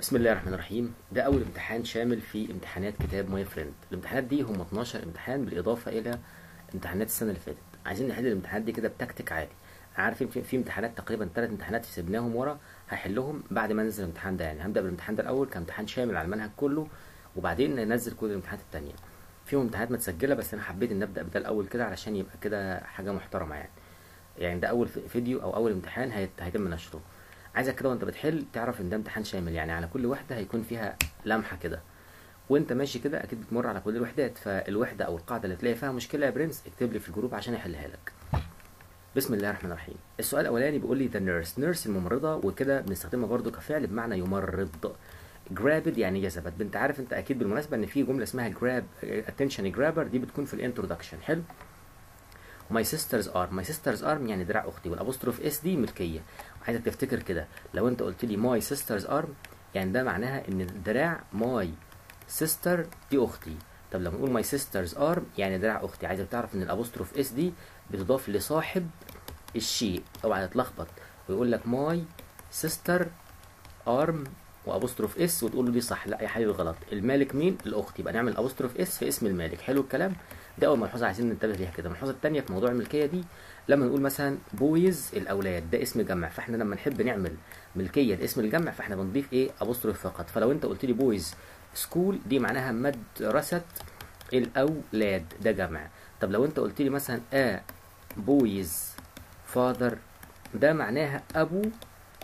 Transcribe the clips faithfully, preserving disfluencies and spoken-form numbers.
بسم الله الرحمن الرحيم. ده اول امتحان شامل في امتحانات كتاب ماي فريند. الامتحانات دي هم اتناشر امتحان بالاضافه الى امتحانات السنه اللي فاتت. عايزين نحل الامتحانات دي كده بتكتيك عالي. عارفين في امتحانات تقريبا ثلاث امتحانات سيبناهم ورا هحلهم بعد ما ننزل الامتحان ده. يعني هنبدا بالامتحان ده الاول كامتحان شامل على المنهج كله، وبعدين ننزل كل الامتحانات الثانيه. فيهم امتحانات متسجله بس انا حبيت ان نبدا بده الاول كده علشان يبقى كده حاجه محترمه. يعني يعني ده اول فيديو او اول امتحان هيتم نشره. عايزك كده وانت بتحل تعرف ان ده امتحان شامل، يعني على كل وحده هيكون فيها لمحه كده، وانت ماشي كده اكيد بتمر على كل الوحدات. فالوحده او القاعده اللي تلاقي فيها مشكله يا برنس اكتب لي في الجروب عشان احلها لك. بسم الله الرحمن الرحيم. السؤال الاولاني بيقول لي ذا نيرس، نيرس الممرضه، وكده بنستخدمها برده كفعل بمعنى يمرض. جرابد يعني جذبت. انت عارف انت اكيد بالمناسبه ان في جمله اسمها جراب اتنشن جرابر، دي بتكون في الانترودكشن. حلو. ماي سيسترز ار، ماي سيسترز ار يعني دراع اختي، والابوستروف اس دي ملكيه. عايزك تفتكر كده لو انت قلت لي ماي سيسترز ار يعني ده معناها ان الدراع ماي سيستر دي اختي. طب لما نقول ماي سيسترز ار يعني دراع اختي، عايزك تعرف ان الابوستروف اس دي بتضاف لصاحب الشيء. اوعى تتلخبط ويقول لك ماي سيستر ارم وابوستروف اس وتقول له دي صح، لا يا حبيبي غلط. المالك مين؟ الاخت. يبقى نعمل ابوستروف اس في اسم المالك. حلو الكلام. ده اول ملحوظه عايزين ننتبه ليها كده. الملحوظه الثانيه في موضوع الملكيه دي، لما نقول مثلا بويز الاولاد ده اسم جمع، فاحنا لما نحب نعمل ملكيه لاسم الجمع فاحنا بنضيف ايه؟ ابوستروف فقط. فلو انت قلت لي بويز سكول دي معناها مدرسه الاولاد ده جمع. طب لو انت قلت لي مثلا ا بويز فاذر ده معناها ابو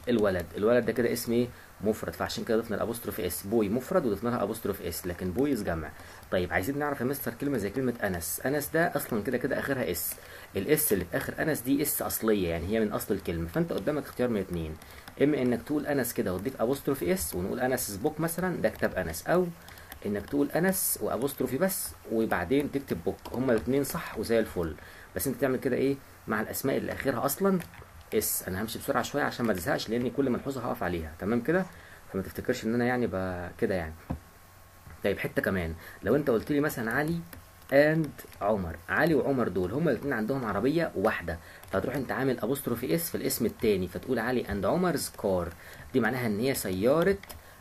الولد، الولد ده كده اسم ايه؟ مفرد. فعشان كده ضفنا الابوستروف اس، بوي مفرد وضفنا لها ابوستروف اس، لكن بويز جمع. طيب عايزين نعرف يا مستر كلمه زي كلمه انس، انس ده اصلا كده كده اخرها اس، الاس اللي في اخر انس دي اس اصليه يعني هي من اصل الكلمه. فانت قدامك اختيار من اتنين، اما انك تقول انس كده وتضيف ابوستروف اس ونقول انس بوك مثلا ده كتاب انس، او انك تقول انس وابوستروفي بس وبعدين تكتب بوك. هما الاثنين صح وزي الفل، بس انت تعمل كده ايه مع الاسماء اللي اخرها اصلا اس. انا همشي بسرعه شويه عشان ما تزهقش لان كل ملحوظه هقف عليها. تمام كده، فما تفتكرش ان انا يعني كده يعني. طيب حته كمان، لو انت قلت لي مثلا علي اند عمر، علي وعمر دول هما الاثنين عندهم عربيه واحده، فتروح انت عامل ابوستروفي اس في الاسم الثاني فتقول علي اند عمرز كار، دي معناها ان هي سياره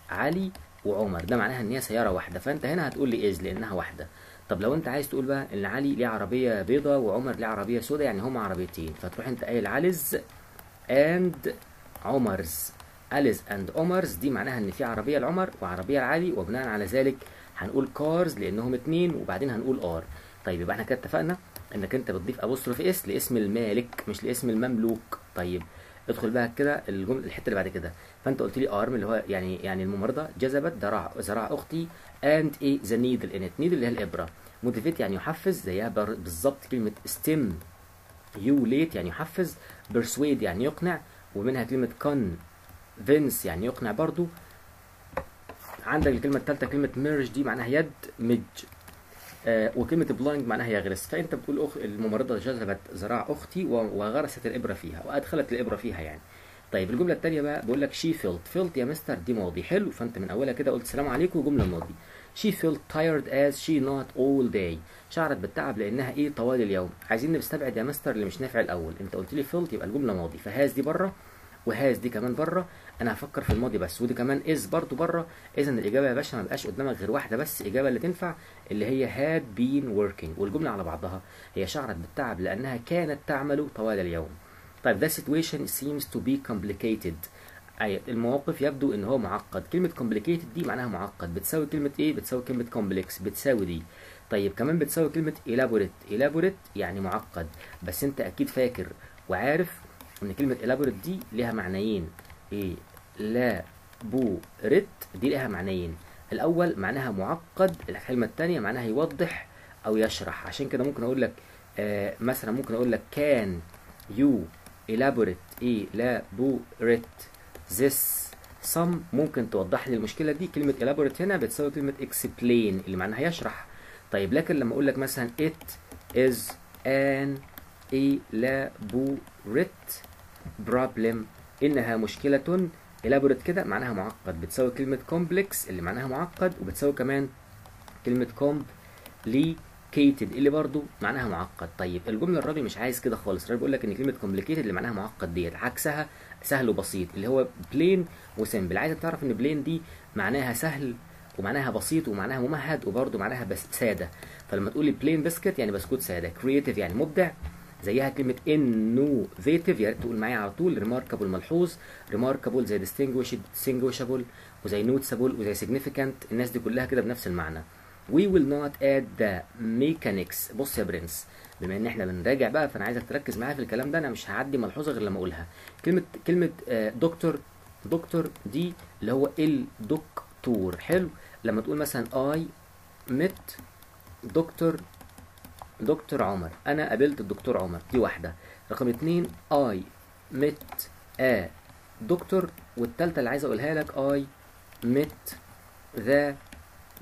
علي وعمر، ده معناها ان هي سياره واحده. فانت هنا هتقول لي از لانها واحده. طب لو انت عايز تقول بقى ان علي ليه عربيه بيضاء وعمر ليه عربيه سوداء يعني هما عربيتين، فتروح انت قايل عليز اند عمرز، اليز اند عمرز دي معناها ان في عربيه لعمر وعربيه لعلي، وبناء على ذلك هنقول كارز لانهم اتنين وبعدين هنقول ار. طيب يبقى احنا كده اتفقنا انك انت بتضيف ابوستروف اس لاسم المالك مش لاسم المملوك. طيب ادخل بقى كده الجمله الحته اللي بعد كده، فانت قلت لي ارم اللي هو يعني يعني الممرضه جذبت ذراع ذراع اختي اند ايه ذا نيدل ان نيدل اللي هي الابره، موتيفيت يعني يحفز زيها بالظبط كلمه ستيم، يو ليت يعني يحفز، برسويد يعني يقنع، ومنها كلمه كون فينس يعني يقنع برضو. عندك الكلمه الثالثه كلمه ميرج دي معناها يد مج، آه وكلمه بلايند معناها يغرس. فانت بتقول اخ الممرضه جذبت ذراع اختي وغرست الابره فيها وادخلت الابره فيها يعني. طيب الجمله الثانيه بقى بقول لك شي فيلت، فيلت يا مستر دي ماضي. حلو. فانت من اولها كده قلت سلام عليكم وجمله ماضي. شي فيلت تايرد از شي نوت اول داي، شعرت بالتعب لانها ايه طوال اليوم. عايزين نستبعد يا مستر اللي مش نافع الاول. انت قلت لي فيلت يبقى الجمله ماضي، فهاز دي بره وهاز دي كمان بره، انا هفكر في الماضي بس، ودي كمان از برضو بره. اذا الاجابه يا باشا ما بقاش قدامك غير واحده بس اجابه اللي تنفع اللي هي هاد بين وركينج، والجمله على بعضها هي شعرت بالتعب لانها كانت تعمل طوال اليوم. طيب ذا سيتويشن سيمز تو بي كومبليكيتد، الموقف يبدو ان هو معقد. كلمه كومبليكيتد دي معناها معقد بتساوي كلمه ايه؟ بتساوي كلمه كومبلكس بتساوي دي. طيب كمان بتساوي كلمه إلابوريت، إلابوريت يعني معقد، بس انت اكيد فاكر وعارف ان كلمه إلابوريت دي ليها معنيين. ايه لا بو ريت دي ليها معنيين، الاول معناها معقد، الكلمه الثانيه معناها يوضح او يشرح. عشان كده ممكن اقول لك آه مثلا ممكن اقول لك كان يو إلابوريت ايه لا بو ريت this some، ممكن توضح لي المشكله دي. كلمه elaborate هنا بتساوي كلمه explain اللي معناها يشرح. طيب لكن لما اقول لك مثلا it is an elaborate problem انها مشكله، elaborate كده معناها معقد بتساوي كلمه complex اللي معناها معقد، وبتساوي كمان كلمه complicated كومبليكيتد اللي برضو معناها معقد. طيب الجمله الراجل مش عايز كده خالص، الراجل بيقول لك ان كلمه كومبليكيتد اللي معناها معقد ديت عكسها سهل وبسيط اللي هو بلين وسمبل. عايز تعرف ان بلين دي معناها سهل ومعناها بسيط ومعناها ممهد وبرضو معناها بس ساده. فلما تقولي بلين بسكت يعني بسكوت ساده، كرييتيف يعني مبدع، زيها كلمه انوفيتيف يا ريت تقول معايا على طول، ريماركابل ملحوظ، ريماركابل زي ديستنجويشد ديستنجويشابل وزي نوتسابل وزي سيجنيفيكانت، الناس دي كلها كده بنفس المعنى. We will not add the mechanics. بص يا برنس بما ان احنا بنراجع بقى فانا عايزك تركز معايا في الكلام ده، انا مش هعدي ملحوظه غير لما اقولها. كلمه كلمه دكتور، دكتور دي اللي هو الدكتور، حلو. لما تقول مثلا I met دكتور دكتور عمر، انا قابلت الدكتور عمر، دي واحده. رقم اتنين I met a دكتور، والثالثه اللي عايز اقولها لك I met the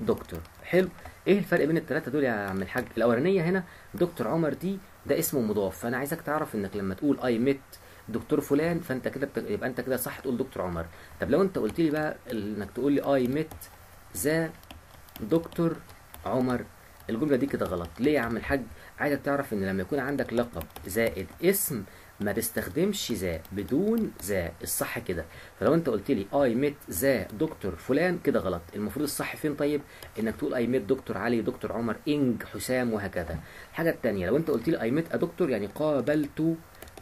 دكتور، حلو. ايه الفرق بين الثلاثه دول يا عم الحاج؟ الاولانيه هنا دكتور عمر دي ده اسمه مضاف، فانا عايزك تعرف انك لما تقول اي ميت دكتور فلان فانت كده بت... يبقى انت كده صح تقول دكتور عمر. طب لو انت قلت لي بقى انك تقول لي اي ميت ذا دكتور عمر، الجمله دي كده غلط. ليه يا عم الحاج؟ عايزك تعرف ان لما يكون عندك لقب زائد اسم ما تستخدمش ذا بدون ذا، الصح كده. فلو انت قلت لي اي ميت ذا دكتور فلان كده غلط، المفروض الصح فين؟ طيب انك تقول اي ميت دكتور علي، دكتور عمر، انج، حسام، وهكذا. الحاجه الثانيه لو انت قلت لي اي ميت دكتور يعني قابلت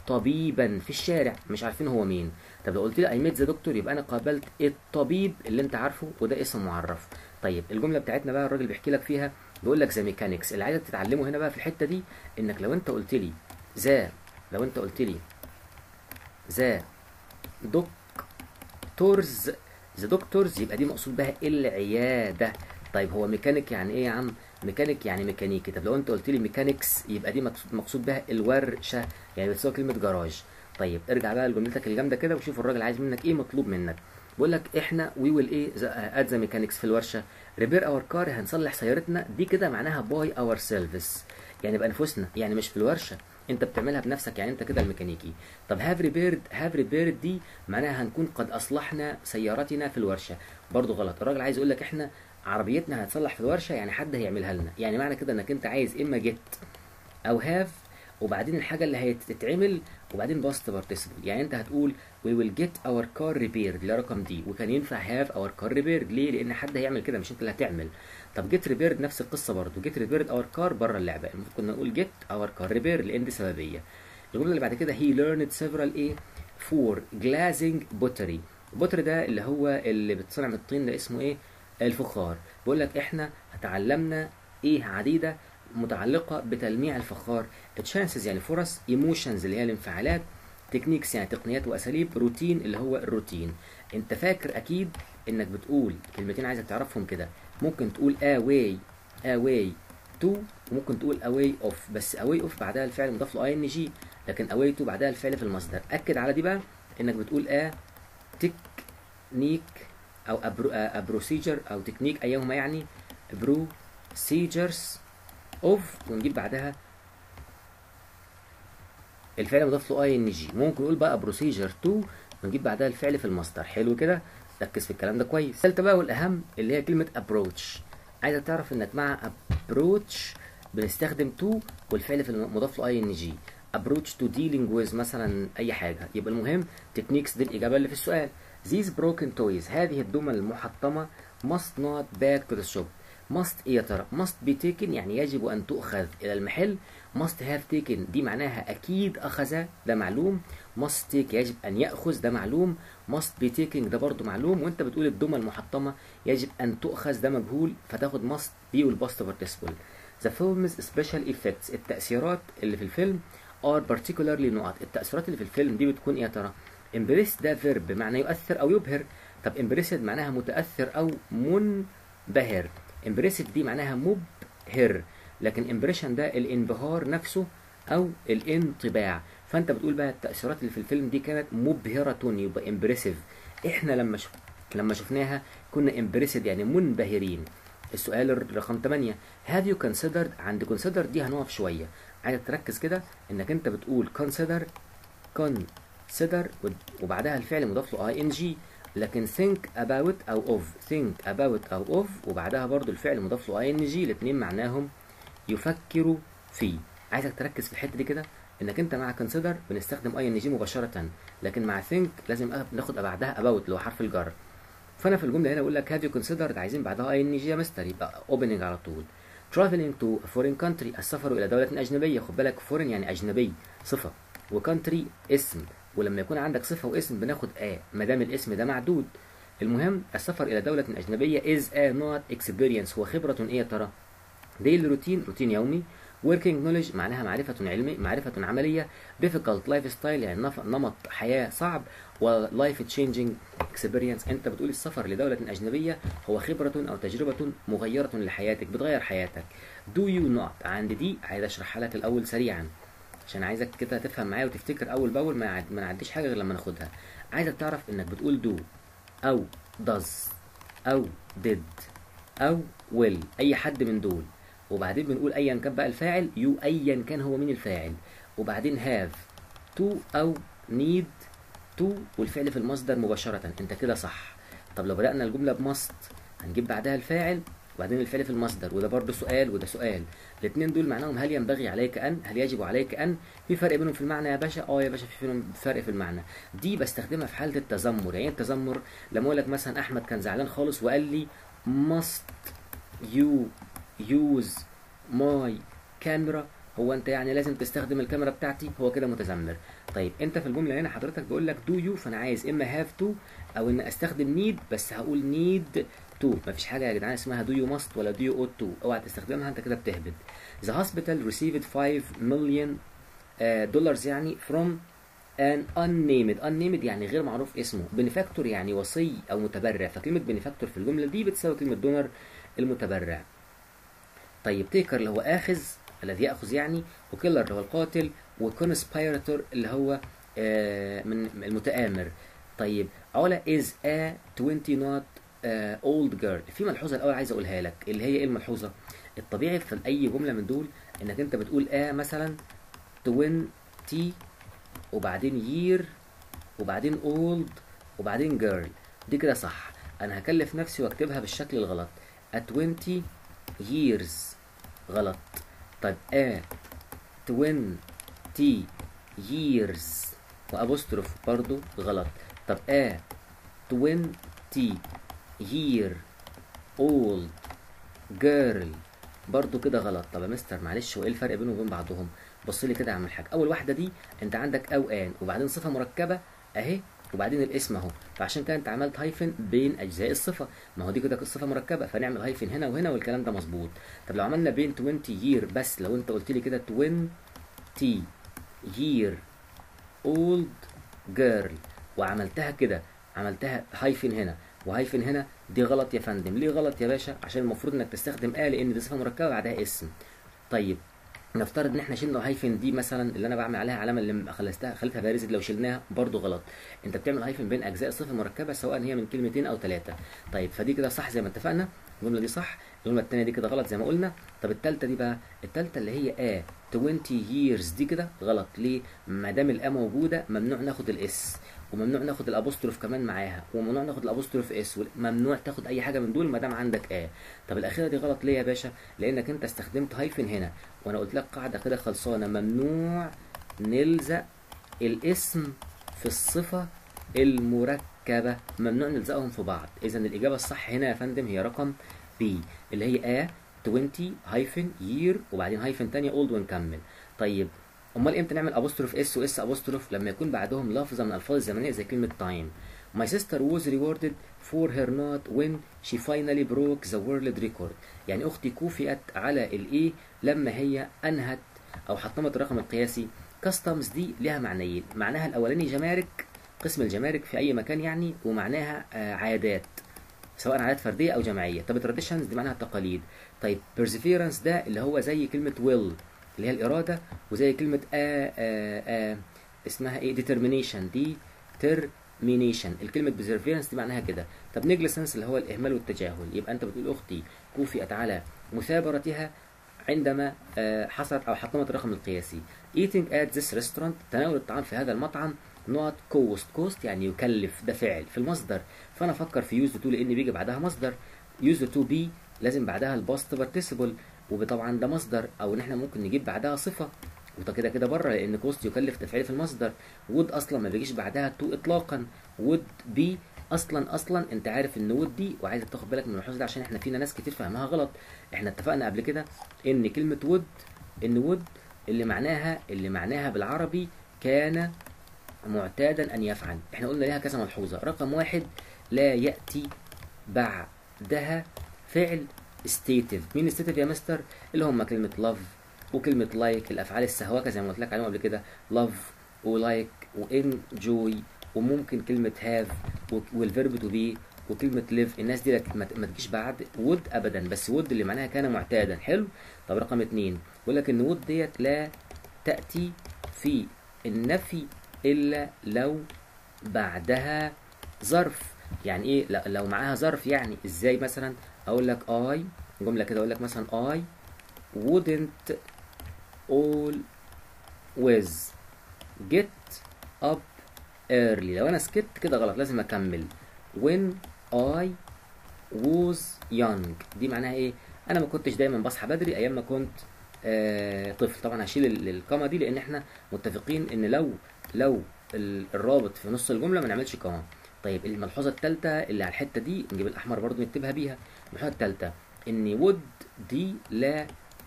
طبيبا في الشارع مش عارفين هو مين. طب لو قلت لي اي ميت ذا دكتور يبقى انا قابلت الطبيب اللي انت عارفه وده اسم معرف. طيب الجمله بتاعتنا بقى الراجل بيحكي لك فيها بيقول لك ذا ميكانكس، اللي عايزك تتعلمه هنا بقى في الحته دي انك لو انت قلت لي ذا لو انت قلت لي ذا دكتورز ذا دكتورز يبقى دي مقصود بها العياده. طيب هو ميكانيك يعني ايه يا عم؟ ميكانيك يعني ميكانيكي. طب لو انت قلت لي ميكانكس يبقى دي مقصود بها الورشه يعني بتساوي كلمه جراج. طيب ارجع بقى لجملتك الجامده كده وشوف الراجل عايز منك ايه، مطلوب منك. بيقول لك احنا وي ويل ايه اد ذا ميكانكس في الورشه، ريبير اور كار هنصلح سيارتنا، دي كده معناها باي اور سيلفيس يعني بانفسنا، يعني مش في الورشه انت بتعملها بنفسك يعني انت كده الميكانيكي. طب هاف ريبيرد، هاف ريبيرد دي معناها هنكون قد اصلحنا سيارتنا في الورشه، برضو غلط. الراجل عايز يقول لك احنا عربيتنا هتصلح في الورشه يعني حد هيعملها لنا، يعني معنى كده انك انت عايز اما جيت او هاف وبعدين الحاجه اللي هتتعمل وبعدين باست بارتيسيبل، يعني انت هتقول وي ويل جيت اور كار ريبيرد اللي رقم دي، وكان ينفع هاف اور كار ريبيرد ليه؟ لان حد هيعمل كده مش انت اللي هتعمل. طب جيت ريبيرد نفس القصه برضو، جيت ريبيرد اور كار بره اللعبه، المفروض كنا نقول جيت اور كار ريبيرد لان دي سببيه. الجمله اللي بعد كده هي ليرند سيفرال ايه فور جلازنج بوتري، البوتر ده اللي هو اللي بتصنع من الطين ده اسمه ايه؟ الفخار. بيقول لك احنا اتعلمنا ايه عديده متعلقه بتلميع الفخار، تشانسز يعني فرص، ايموشنز اللي هي الانفعالات، تكنيكس يعني تقنيات واساليب، روتين اللي هو الروتين. انت فاكر اكيد انك بتقول كلمتين عايزك تعرفهم كده، ممكن تقول اواي اواي تو وممكن تقول اواي اوف، بس اواي اوف بعدها الفعل مضاف له اي ان جي، لكن اواي تو بعدها الفعل في المصدر. اكد على دي بقى انك بتقول ا تكنيك او بروسيجر او تكنيك ايهما يعني بروسيجرز اوف ونجيب بعدها الفعل مضاف له اي ان جي، ممكن نقول بقى بروسيجر تو ونجيب بعدها الفعل في المصدر، حلو كده؟ ركز في الكلام ده كويس. الثالثه بقى والاهم اللي هي كلمه ابروتش، عايزك تعرف انك مع ابروتش بنستخدم تو والفعل في مضاف له اي ان جي، ابروتش تو ديلينج ويز مثلا اي حاجه، يبقى المهم تكنيكس دي الاجابه اللي في السؤال. These broken toys هذه الدمى المحطمه must not back to the shop. must ايه يا ترى؟ must be taken يعني يجب ان تؤخذ الى المحل، must have taken دي معناها اكيد اخذ ده معلوم، must take يجب ان ياخذ ده معلوم، must be taking ده برضه معلوم، وانت بتقول الدمى المحطمه يجب ان تؤخذ ده مجهول فتاخد must be والباست بارتيسيبل. The film's special effects التاثيرات اللي في الفيلم are particularly نقط، التاثيرات اللي في الفيلم دي بتكون ايه يا ترى؟ impress ده verb بمعنى يؤثر او يبهر، طب impressed معناها متاثر او منبهر، impressive دي معناها مبهر، لكن impression ده الانبهار نفسه او الانطباع، فانت بتقول بقى التاثيرات اللي في الفيلم دي كانت مبهره يبقى impressive. احنا لما شف... لما شفناها كنا impressed يعني منبهرين. السؤال رقم ثمانية have you considered، عند consider دي هنقف شويه، عايز تركز كده انك انت بتقول consider consider وبعدها الفعل مضاف له ing، لكن think about أو of think about أو of وبعدها برضو الفعل مضاف له ing، الاتنين معناهم يفكر فيه. عايزك تركز في الحته دي كده، انك انت مع كونسيدر بنستخدم اي ان جي مباشره، لكن مع ثينك لازم ناخد بعدها اباوت اللي هو حرف الجر. فانا في الجمله هنا بقول لك هاف يو كونسيدرد، عايزين بعدها اي ان جي يا مستر، يبقى اوبننج على طول. ترافلينج تو فورين كونتري، السفر الى دوله اجنبيه، خد بالك فورين يعني اجنبي صفه، وكونتري اسم، ولما يكون عندك صفه واسم بناخد ا ما دام الاسم ده معدود. المهم السفر الى دوله اجنبيه از ا نوت اكسبيرينس، هو خبره ايه يا ترى؟ ديلي روتين، روتين يومي. working knowledge معناها معرفة علمي، معرفة عملية. difficult lifestyle يعني نمط حياة صعب. و life changing experience، أنت بتقول السفر لدولة أجنبية هو خبرة أو تجربة مغيرة لحياتك، بتغير حياتك. do you not، عند دي عايز أشرحها لك الأول سريعا عشان عايزك كده تفهم معايا وتفتكر أول بأول، ما نعديش حاجة غير لما ناخدها. عايزك تعرف إنك بتقول do أو does أو did أو will، أي حد من دول، وبعدين بنقول ايا كان بقى الفاعل يو، ايا كان هو مين الفاعل، وبعدين هاف تو او نيد تو والفعل في المصدر مباشره. انت كده صح. طب لو بدانا الجمله بماست هنجيب بعدها الفاعل وبعدين الفعل في المصدر، وده برضه سؤال وده سؤال، الاثنين دول معناهم هل ينبغي عليك ان، هل يجب عليك ان، في فرق بينهم في المعنى يا باشا؟ اه يا باشا في بينهم فرق في المعنى. دي بستخدمها في حاله التذمر. يعني التذمر لما اقول لك مثلا احمد كان زعلان خالص وقال لي ماست يو use my camera، هو انت يعني لازم تستخدم الكاميرا بتاعتي، هو كده متذمر. طيب انت في الجمله هنا حضرتك بيقول لك do you، فانا عايز اما have to او ان استخدم need، بس هقول need to. مفيش حاجه يا جدعان اسمها do you must ولا do you ought to، اوعى تستخدمها، انت كده بتهبد. the hospital received five million dollars يعني from an unnamed، unnamed يعني غير معروف اسمه. benefactor يعني وصي او متبرع، فكلمه benefactor في الجمله دي بتساوي كلمه donor المتبرع. طيب تيكر اللي هو آخذ، الذي يأخذ يعني، وكيلر اللي هو القاتل، وكونسبيراتور اللي هو آه من المتآمر. طيب علا از ا عشرين نوت اولد جيرل. في ملحوظة الأول عايز أقولها لك، اللي هي إيه الملحوظة؟ الطبيعي في أي جملة من دول إنك أنت بتقول ا مثلا عشرين وبعدين يير وبعدين اولد وبعدين جيرل، دي كده صح. أنا هكلف نفسي وأكتبها بالشكل الغلط، عشرين years غلط. طيب ا عشرين years وابوستروف برضو غلط. طب ا عشرين year old girl برضو كده غلط. طب يا مستر معلش هو ايه الفرق بينهم وبين بعضهم؟ بص لي كده اعمل حاجه. اول واحده دي انت عندك او ان وبعدين صفه مركبه اهي وبعدين الاسم اهو، فعشان كده انت عملت هايفن بين اجزاء الصفه، ما هو دي كده صفه مركبه، فنعمل هايفن هنا وهنا والكلام ده مظبوط. طب لو عملنا بين عشرين يير بس، لو انت قلت لي كده عشرين يير اولد جيرل وعملتها كده، عملتها هايفن هنا وهايفن هنا، دي غلط يا فندم. ليه غلط يا باشا؟ عشان المفروض انك تستخدم ا لان دي صفه مركبه بعدها اسم. طيب نفترض ان احنا شلنا هايفن دي مثلا اللي انا بعمل عليها علامه اللي خلصتها خليتها بارزه، لو شلناها برضو غلط. انت بتعمل هايفن بين اجزاء صفه مركبه سواء هي من كلمتين او ثلاثه. طيب فدي كده صح زي ما اتفقنا، الجمله دي صح. الجمله الثانيه دي كده غلط زي ما قلنا. طب الثالثه دي بقى، الثالثه اللي هي ا عشرين years دي كده غلط. ليه؟ ما دام الا موجوده ممنوع ناخد الاس، وممنوع ناخد الابوستروف كمان معاها، وممنوع ناخد الابوستروف اس، ممنوع تاخد اي حاجه من دول ما دام عندك ا. طب الاخيره دي غلط ليه يا باشا؟ لانك انت استخدمت هايفن هنا، وانا قلت لك قاعده كده خلصانه، ممنوع نلزق الاسم في الصفه المركبه، ممنوع نلزقهم في بعض. اذا الاجابه الصح هنا يا فندم هي رقم بي اللي هي ا عشرين هايفن يير وبعدين هايفن ثانيه اولد ونكمل. طيب امال امتى نعمل ابوستروف اس واس ابوستروف؟ لما يكون بعدهم لفظه من الفاظ الزمنيه زي كلمه تايم. My sister was rewarded for her not when she finally broke the world record، يعني اختي كوفئت على الايه لما هي انهت او حطمت الرقم القياسي. كاستمز دي لها معنيين، معناها الاولاني جمارك، قسم الجمارك في اي مكان يعني، ومعناها عادات سواء عادات فرديه او جماعيه. طب التراديشنز دي معناها التقاليد. طيب بيرسيفيرنس ده اللي هو زي كلمه ويل اللي هي الاراده، وزي كلمه آآ آآ اسمها ايه ديترمينيشن، دي ترمينيشن، الكلمه بيرسيفيرنس دي معناها كده. طب نيجلسنس اللي هو الاهمال والتجاهل، يبقى انت بتقول اختي كوفئت على مثابرتها عندما حصلت او حطمت الرقم القياسي. eating at this restaurant، تناول الطعام في هذا المطعم. not cost، cost يعني يكلف، ده فعل في المصدر، فانا افكر في used to لان بيجي بعدها مصدر. used to be لازم بعدها الباست participle، وطبعا ده مصدر، او ان احنا ممكن نجيب بعدها صفه، وده كده كده بره لان كوست يكلف تفعيله في المصدر. وود اصلا ما بيجيش بعدها تو اطلاقا. وود بي اصلا اصلا انت عارف ان وود دي، وعايزك تاخد بالك من الملحوظه دي عشان احنا فينا ناس كتير فاهمها غلط. احنا اتفقنا قبل كده ان كلمه وود ان وود اللي معناها اللي معناها بالعربي كان معتادا ان يفعل. احنا قلنا ليها كذا ملحوظه. رقم واحد، لا ياتي بعدها فعل ستيتيف. مين ستيتيف يا مستر؟ اللي هم كلمه لاف وكلمه لايك، الافعال السهواكه زي ما قلت لك عليهم قبل كده، لاف ولايك وانجوي، وممكن كلمه هاف والفيرب تو بي وكلمه ليف. الناس دي ما تجيش بعد وود ابدا، بس وود اللي معناها كان معتادا. حلو. طب رقم اتنين، بيقول لك ان وود ديت لا تاتي في النفي الا لو بعدها ظرف. يعني ايه لو معاها ظرف؟ يعني ازاي؟ مثلا اقول لك اي جمله كده، اقول لك مثلا اي wouldn't always get up early. لو انا سكت كده غلط، لازم اكمل when I was young. دي معناها ايه؟ انا ما كنتش دايما بصحى بدري ايام ما كنت آه طفل. طبعا هشيل القامه دي لان احنا متفقين ان لو لو الرابط في نص الجمله ما نعملش قامه. طيب الملحوظه الثالثه اللي على الحته دي نجيب الاحمر برضو نكتبها بيها. الملحوظه الثالثه ان would دي لا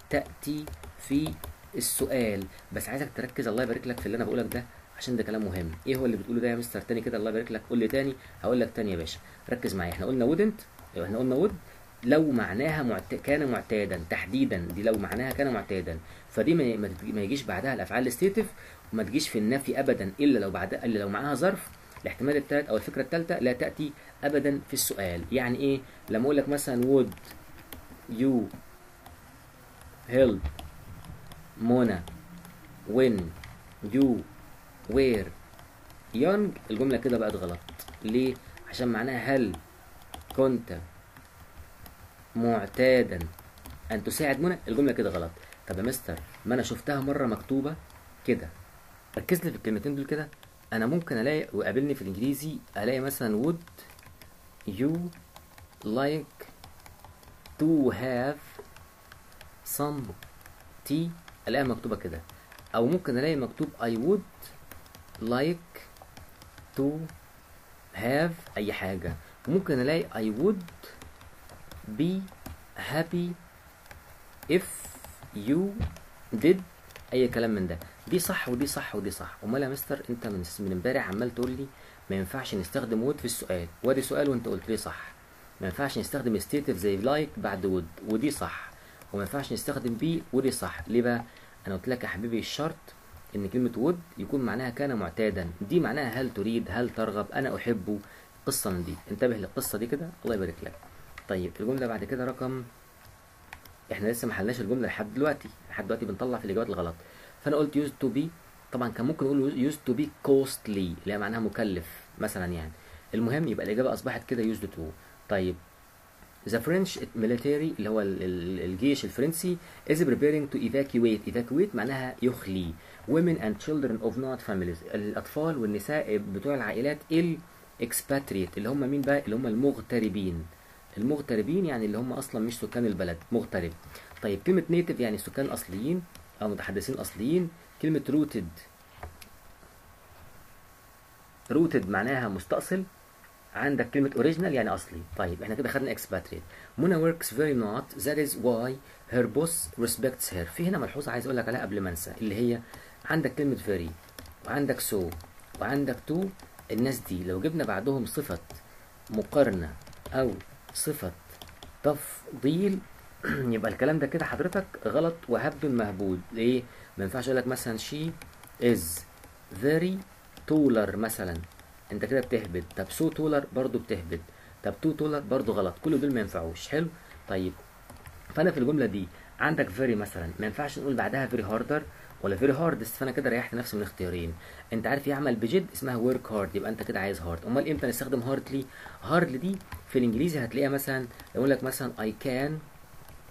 تاتي في السؤال. بس عايزك تركز، الله يبارك لك في اللي انا بقولك ده عشان ده كلام مهم. ايه هو اللي بتقوله ده يا مستر تاني كده؟ الله يبارك لك، قول لي تاني. هقول لك تاني يا باشا، ركز معايا. احنا قلنا wouldn't، احنا قلنا would لو معناها معت... كان معتادا تحديدا. دي لو معناها كان معتادا، فدي ما, ما يجيش بعدها الافعال الستيتيف، وما تجيش في النفي ابدا الا لو بعدها الا لو معاها ظرف. الاحتمال الثالث او الفكره الثالثه، لا تاتي ابدا في السؤال. يعني ايه؟ لما اقول لك مثلا would you help Mona when you were young، الجملة كده بقت غلط. ليه؟ عشان معناها هل كنت معتادا أن تساعد منى؟ الجملة كده غلط. طب يا مستر ما أنا شفتها مرة مكتوبة كده. ركز لي في الكلمتين دول كده. أنا ممكن ألاقي وقابلني في الإنجليزي ألاقي مثلا would you like to have some tea، الاقيها مكتوبه كده. او ممكن الاقي مكتوب I would like to have اي حاجه. ممكن الاقي I would be happy if you did اي كلام من ده. دي صح ودي صح ودي صح. امال يا مستر انت من من امبارح عمال تقول لي ما ينفعش نستخدم would في السؤال، وادي سؤال وانت قلت لي صح. ما ينفعش نستخدم stative زي like بعد would، ودي صح. وما ينفعش نستخدم بي، ودي صح. ليه بقى؟ انا قلت لك يا حبيبي الشرط ان كلمه وود يكون معناها كان معتادا. دي معناها هل تريد، هل ترغب، انا احبه، قصه من دي. انتبه للقصه دي كده، الله يبارك لك. طيب الجمله بعد كده رقم، احنا لسه ما حلناش الجمله لحد دلوقتي، لحد دلوقتي بنطلع في الاجابات الغلط. فانا قلت يوز تو بي، طبعا كان ممكن اقول يوز تو بي كوستلي اللي هي معناها مكلف مثلا يعني. المهم يبقى الاجابه اصبحت كده يوز تو. طيب The French military اللي هو الجيش الفرنسي is preparing to evacuate. evacuate معناها يخلي women and children of not families، الأطفال والنساء بتوع العائلات ال expatriate اللي هم مين بقى؟ اللي هم المغتربين. المغتربين يعني اللي هم أصلا مش سكان البلد، مغترب. طيب كلمة native يعني سكان أصليين أو متحدثين أصليين. كلمة rooted، rooted معناها مستأصل. عندك كلمة original يعني أصلي. طيب احنا كده خدنا expatriate. Mona works very not that is why her boss respects her. في هنا ملحوظة عايز أقول لك عليها قبل ما أنسى، اللي هي عندك كلمة very وعندك so وعندك to. الناس دي لو جبنا بعدهم صفة مقارنة أو صفة تفضيل يبقى الكلام ده كده حضرتك غلط وهبد مهبود. ليه؟ ما ينفعش أقول لك مثلا she is very taller مثلا، انت كده بتهبد. طب سو تولر برضو بتهبد. طب تو تولر برضو غلط. كل دول ما ينفعوش. حلو. طيب فانا في الجمله دي عندك فيري مثلا، ما ينفعش نقول بعدها فيري هاردر ولا فيري هاردست، فانا كده ريحت نفسي من اختيارين. انت عارف يعمل بجد اسمها ورك هارد، يبقى انت كده عايز هارد. امال امتى نستخدم هاردلي؟ هاردلي دي في الانجليزي هتلاقيها مثلا يقول لك مثلا اي كان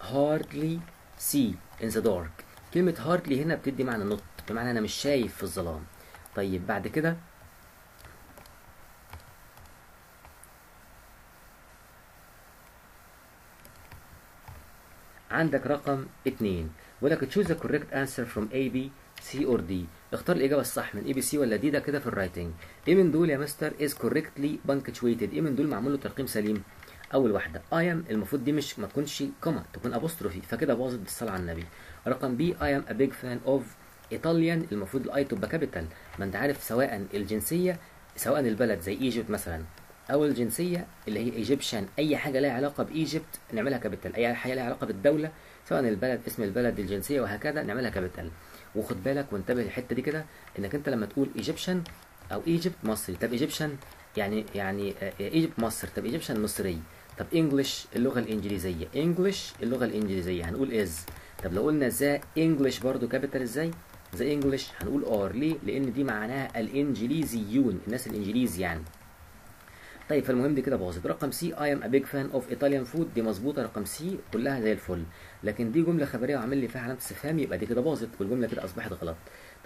هاردلي سي ان ذا دارك. كلمه هاردلي هنا بتدي معنى نط، بمعنى انا مش شايف في الظلام. طيب بعد كده عندك رقم اتنين بيقول لك تشوز ذا كوريكت انسر فروم اي بي سي اور دي، اختار الاجابه الصح من اي بي سي ولا دي. ده كده في الرايتنج. ايه من دول يا مستر از كوريكتلي بانكتشويتد؟ ايه من دول معمول له ترقيم سليم؟ اول واحده اي ام، المفروض دي مش ما تكونش كوما، تكون ابوستروفي، فكده باظت بالصلاه على النبي. رقم بي اي ام ا بيج فان اوف ايطاليان، المفروض الاي تبقى كابيتال، ما انت عارف سواء الجنسيه سواء البلد زي ايجيبت مثلا، اول جنسيه اللي هي ايجيبشن، اي حاجه لها علاقه بايجيبت نعملها كابيتال، اي حاجه لها علاقه بالدوله سواء البلد اسم البلد الجنسيه وهكذا نعملها كابيتال. وخد بالك وانتبه للحته دي كده، انك انت لما تقول ايجيبشن او ايجيبت مصري، طب ايجيبشن يعني يعني ايجيبت مصر، طب ايجيبشن مصري، طب انجلش اللغه الانجليزيه، انجلش اللغه الانجليزيه هنقول از، طب لو قلنا ذا انجلش برضو كابيتال ازاي؟ ذا انجلش هنقول ار، ليه؟ لان دي معناها الانجليزيون، الناس الانجليز يعني. طيب فالمهم دي كده باظت. رقم سي اي ام ا بيج فان اوف ايطاليان فود، دي مظبوطه، رقم سي كلها زي الفل، لكن دي جمله خبريه وعامل لي فيها علامه استفهام، يبقى دي كده باظت والجمله كده اصبحت غلط.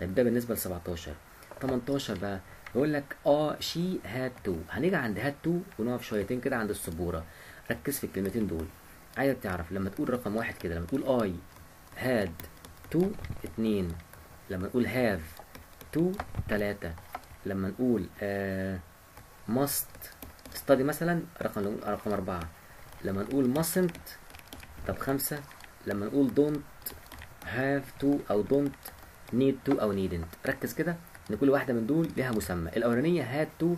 طيب ده بالنسبه ل سبعتاشر. تمنتاشر بقى بيقول لك اه شي هاد تو، هنيجي عند هاد تو ونقف شويتين كده عند السبوره، ركز في الكلمتين دول. عايزك تعرف لما تقول رقم واحد كده، لما تقول اي هاد تو اتنين، لما نقول هاف تو تلاتة، لما نقول آه ماست ستادي مثلا رقم رقم أربعة، لما نقول ماسنت طب خمسة، لما نقول دونت هاف تو أو دونت نيد تو أو نيدنت. ركز كده إن كل واحدة من دول لها مسمى. الأولانية هاد تو،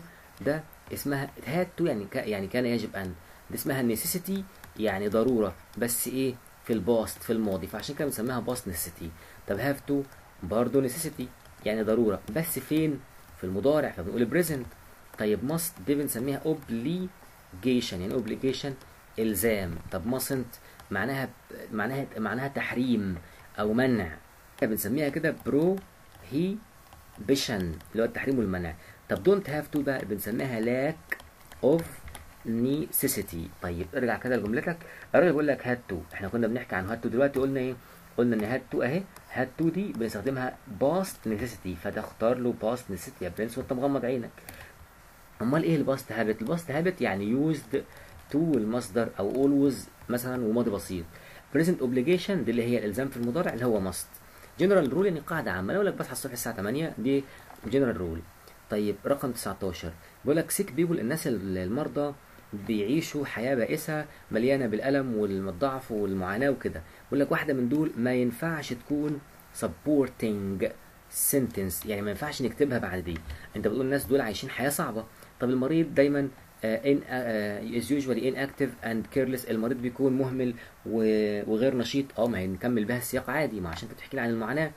ده اسمها هاد تو يعني ك... يعني كان يجب أن، دي اسمها نيسيسيتي يعني ضرورة، بس إيه في الباست في الماضي، فعشان كده بنسميها باست نيسيسيتي. طب هاف تو برضه نيسيسيتي يعني ضروره، بس فين؟ في المضارع، فبنقول بريزنت. طيب ماست دي بنسميها اوبليجيشن، يعني اوبليجيشن الزام. طب ماسنت معناها معناها معناها تحريم او منع، بنسميها كده بروهيبيشن اللي هو التحريم والمنع. طب دونت هاف تو بقى بنسميها لاك اوف نيسيسيتي. طيب ارجع كده لجملتك، الراجل بيقول لك هاد تو، احنا كنا بنحكي عن هاد تو دلوقتي، قلنا ايه؟ قلنا ان هاد تو اهي، هاد تو دي بنستخدمها باست نيسيسيتي، فتختار له باست نيسيسيتي يا برنس وانت مغمض عينك. امال ايه الباست هابت؟ الباست هابت يعني يوزد تو المصدر او اولويز مثلا وماضي بسيط. بريزنت اوبليجيشن دي اللي هي الالزام في المضارع اللي هو ماست. جنرال رول يعني قاعده عامه، لو لك بصحى الصبح الساعه تمانية دي جنرال رول. طيب رقم تسعتاشر بيقول لك سيك بيبول، الناس المرضى بيعيشوا حياه بائسه مليانه بالالم والضعف والمعاناه وكده. بيقول لك واحده من دول ما ينفعش تكون supporting sentence، يعني ما ينفعش نكتبها بعد دي، انت بتقول الناس دول عايشين حياه صعبه. طب المريض دايما ان از يوجوالي inactive and careless، المريض بيكون مهمل وغير نشيط. اه ما هنكمل بها السياق عادي، ما عشان انت بتحكي لي عن المعاناه.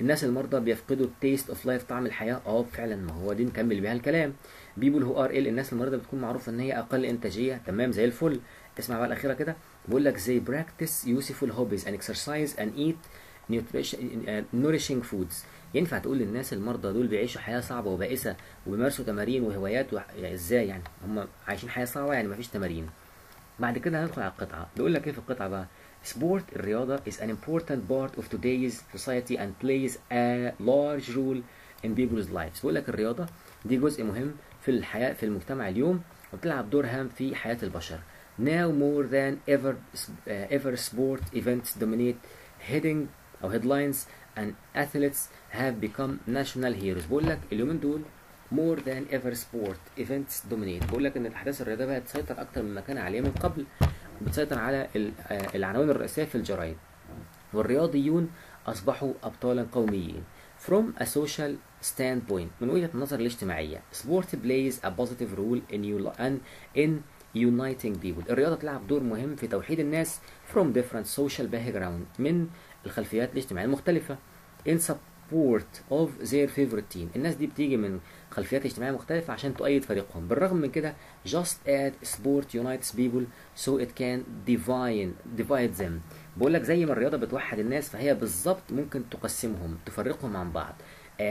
الناس المرضى بيفقدوا التيست اوف لايف، طعم الحياه. اه فعلا، ما هو دي نكمل بها الكلام. بيبول هو ار ال، الناس المريضه بتكون معروفه ان هي اقل انتاجيه، تمام زي الفل. اسمع بقى الاخيره كده، بيقول لك زي براكتس يوسفول هوبيز ان اكسرسايز ان ايت نوريشنج فودز. ينفع تقول للناس المرضى دول بيعيشوا حياه صعبه وبائسه وبيمارسوا تمارين وهوايات و... يعني ازاي يعني هم عايشين حياه صعبه، يعني ما فيش تمارين. بعد كده هندخل على القطعه، بيقول لك ايه في القطعه بقى؟ Sport الرياضة is an important part of today's society and plays a large role in people's lives. بقول لك الرياضة دي جزء مهم في الحياة في المجتمع اليوم، وبتلعب دور هام في حياة البشر. Now more than ever uh, ever sport events dominate heading أو headlines and athletes have become national heroes. بقول لك اليومين دول more than ever sport events dominate. بقول لك إن الأحداث الرياضية بقت تسيطر أكتر مما كان عليه من قبل، بتسيطر على العناوين الرئيسيه في الجرايد، والرياضيون اصبحوا ابطالا قوميين. From a social standpoint، من وجهه النظر الاجتماعيه، sport plays a positive role in in uniting people. الرياضه تلعب دور مهم في توحيد الناس from different social background، من الخلفيات الاجتماعيه المختلفه. In support of their favorite team، الناس دي بتيجي من خلفيات اجتماعيه مختلفه عشان تؤيد فريقهم. بالرغم من كده just as sport unites people so it can divide divide them. بقول لك زي ما الرياضه بتوحد الناس فهي بالظبط ممكن تقسمهم تفرقهم عن بعض.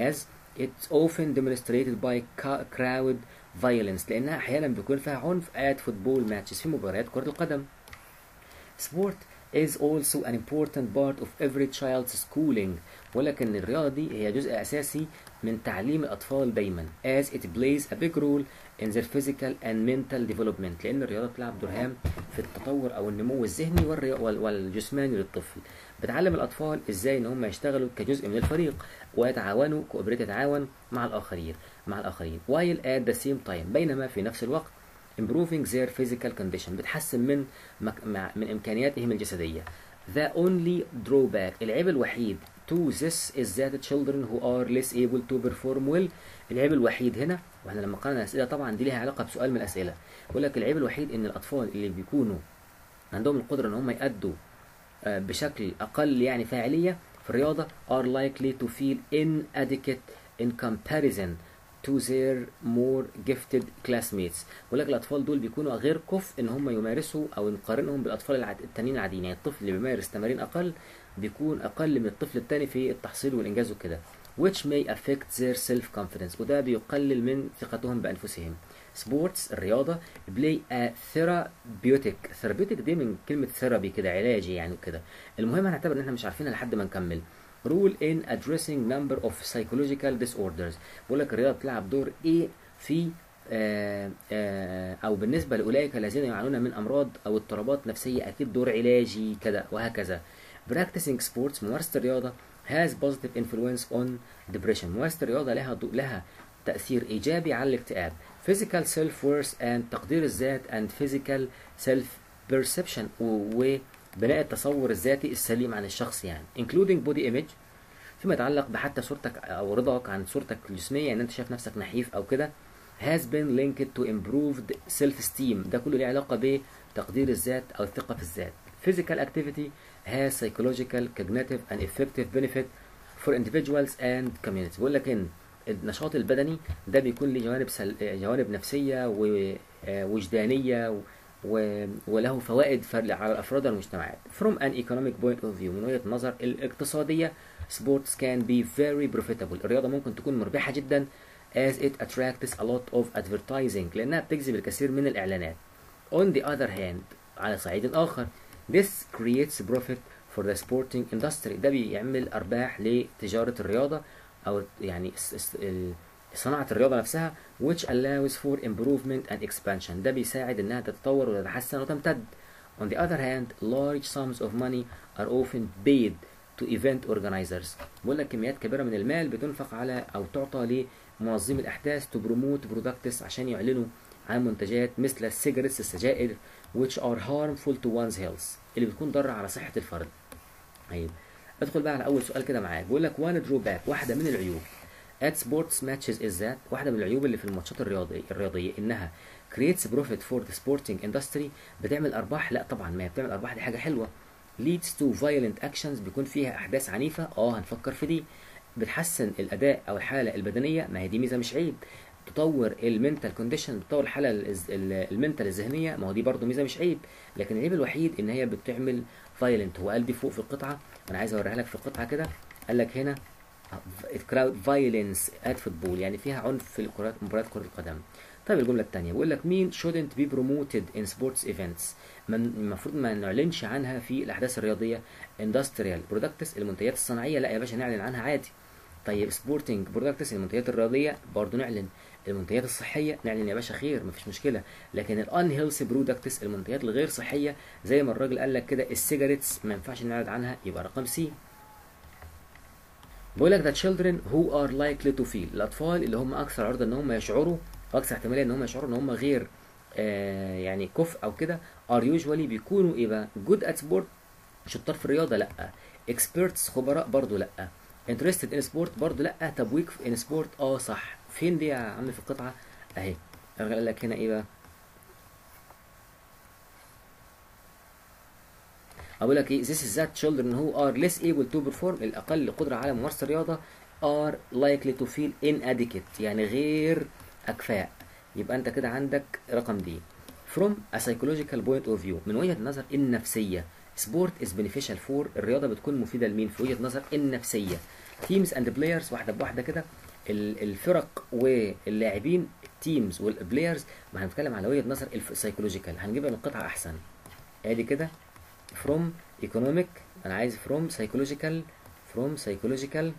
as it's often demonstrated by crowd violence، لانها احيانا بيكون فيها عنف at football matches، في مباريات كره القدم. sport is also an important part of every child's schooling، ولكن الرياضة دي هي جزء أساسي من تعليم الأطفال دايما. as it plays a big role in their physical and mental development، لأن الرياضة بتلعب دور هام في في التطور او النمو الذهني والجسماني للطفل. بتعلم الاطفال ازاي ان هم يشتغلوا كجزء من الفريق ويتعاونوا كوبريت يتعاون مع الاخرين مع الاخرين while at the same time، بينما في نفس الوقت improving their physical condition، بتحسن من من امكانياتهم الجسديه. The only drawback، العيب الوحيد to this is that children who are less able to perform well، العيب الوحيد هنا، واحنا لما قرأنا الأسئلة طبعا دي لها علاقة بسؤال من الأسئلة، بيقول لك العيب الوحيد إن الأطفال اللي بيكونوا عندهم القدرة إن هم يأدوا بشكل أقل يعني فاعلية في الرياضة are likely to feel inadequate in comparison to their more gifted classmates. بيقول لك الأطفال دول بيكونوا غير كفء إن هم يمارسوا أو نقارنهم بالأطفال التانيين العاديين، يعني الطفل اللي بيمارس تمارين أقل بيكون أقل من الطفل التاني في التحصيل والإنجاز وكده. which may affect their self-confidence، وده بيقلل من ثقتهم بأنفسهم. sports، الرياضة، play a therapeutic، therapeutic دي من كلمة ثيرابي كده، علاجي يعني وكده. المهم هنعتبر إن إحنا مش عارفينها لحد ما نكمل. rule in addressing number of psychological disorders، بيقول لك الرياضة بتلعب دور إيه في آآ آآ أو بالنسبة لأولئك الذين يعانون من أمراض أو اضطرابات نفسية، أكيد دور علاجي كده وهكذا. practicing sports، ممارسة الرياضة has positive influence on depression، ممارسة الرياضة لها لها تأثير إيجابي على الاكتئاب. physical self worth and تقدير الذات and physical self perception، وبناء التصور الذاتي السليم عن الشخص يعني. including body image، فيما يتعلق بحتى صورتك أو رضاك عن صورتك الجسمية، إن أنت شايف نفسك نحيف أو كده. has been linked to improved self esteem، ده كله له علاقة بتقدير الذات أو الثقة في الذات. physical activity has psychological, cognitive and effective benefit for individuals and communities. بقول لك ان النشاط البدني ده بيكون له جوانب سل... جوانب نفسيه ووجدانيه و... وله فوائد على الافراد والمجتمعات. from an economic point of view، من وجهه النظر الاقتصاديه sports can be very profitable، الرياضه ممكن تكون مربحه جدا as it attracts a lot of advertising، لانها بتجذب الكثير من الاعلانات. on the other hand، على صعيد اخر this creates profit for the sporting industry، ده بيعمل ارباح لتجاره الرياضه او يعني صناعه الرياضه نفسها which allows for improvement and expansion، ده بيساعد انها تتطور وتتحسن وتمتد. on the other hand large sums of money are often paid to event organizers، بيقول لك كميات كبيره من المال بتنفق على او تعطى لمنظمي الاحداث to promote products، عشان يعلنوا عن منتجات مثل السيجاريتس السجائر which are harmful to one's health، اللي بتكون ضارة على صحة الفرد. طيب ادخل بقى على أول سؤال كده معاك، بيقول لك one drawback، واحدة من العيوب at sports matches is that، واحدة من العيوب اللي في الماتشات الرياضية الرياضية إنها creates profit for the sporting industry، بتعمل أرباح، لا طبعًا ما بتعمل أرباح دي حاجة حلوة. leads to violent actions، بيكون فيها أحداث عنيفة، أه هنفكر في دي. بتحسن الأداء أو الحالة البدنية، ما هي دي ميزة مش عيب. تطور المنتال كونديشن، بتطور الحاله المنتال الذهنيه، ما هو دي برضه ميزه مش عيب. لكن العيب الوحيد ان هي بتعمل فايلنت. هو قال دي فوق في القطعه، انا عايز اوريها لك في القطعه كده، قال لك هنا كراود فايلنس ات فوتبول، يعني فيها عنف في الكرات مباريات كره القدم. طيب الجمله الثانيه بيقول لك مين شودنت بي بروموتد ان سبورتس ايفنتس، المفروض ما نعلنش عنها في الاحداث الرياضيه. اندستريال برودكتس، المنتجات الصناعيه، لا يا باشا نعلن عنها عادي. طيب سبورتنج برودكتس، المنتجات الرياضيه برضه نعلن. المنتجات الصحيه نعلن يا باشا خير مفيش مشكله. لكن الان هيلث برودكتس، المنتجات الغير صحيه زي ما الراجل قال لك كده السيجاريتس، ما ينفعش نعلن عنها. يبقى رقم سي. بيقول لك ذا تشيلدرن هو ار لايكلي تو فيل، الاطفال اللي هم اكثر عرضه ان هم يشعروا واكثر احتماليه ان هم يشعروا ان هم غير آه يعني كفء او كده، ار يوجوالي بيكونوا ايه بقى؟ جود ات سبورت، شطار في الرياضه لا. اكسبيرتس، خبراء برضه لا. انترستد ان سبورت برضه لا. طب ويك ان سبورت اه صح. فين دي يا عم في القطعه؟ اهي قال لك هنا ايه بقى؟ اقول لك ايه؟ this is that children who are less able to perform، الاقل قدره على ممارسه الرياضه، are likely to feel inadequate، يعني غير اكفاء. يبقى انت كده عندك رقم دي. from a psychological point of view، من وجهه النظر النفسيه سبورت از بنفيشال فور، الرياضه بتكون مفيده لمين في وجهه نظر النفسيه. تيمز اند بلايرز، واحده بواحده كده الفرق واللاعبين، التيمز والبلايرز، ما هنتكلم على وجهه نظر السايكولوجيكال، هنجيبها من القطعه احسن. ادي كده فروم ايكونوميك، انا عايز فروم سايكولوجيكال، فروم سايكولوجيكال